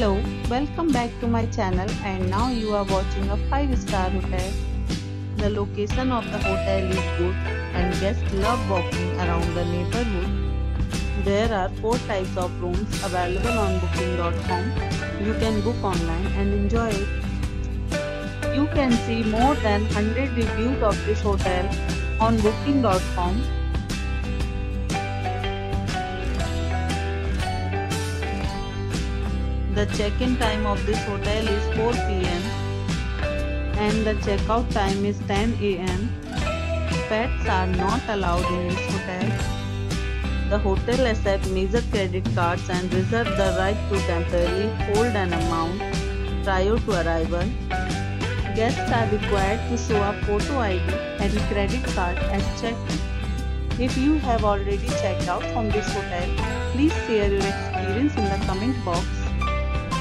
Hello, welcome back to my channel and now you are watching a 5-star hotel. The location of the hotel is good and guests love walking around the neighborhood. There are 4 types of rooms available on booking.com. You can book online and enjoy it. You can see more than 100 reviews of this hotel on booking.com. The check-in time of this hotel is 4 p.m. and the check-out time is 10 a.m. Pets are not allowed in this hotel. The hotel accepts major credit cards and reserves the right to temporarily hold an amount prior to arrival. Guests are required to show a photo ID and credit card at check-in. If you have already checked out from this hotel, please share your experience in the comment box.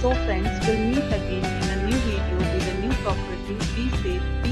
So friends, we'll meet again in a new video with a new property. Be safe.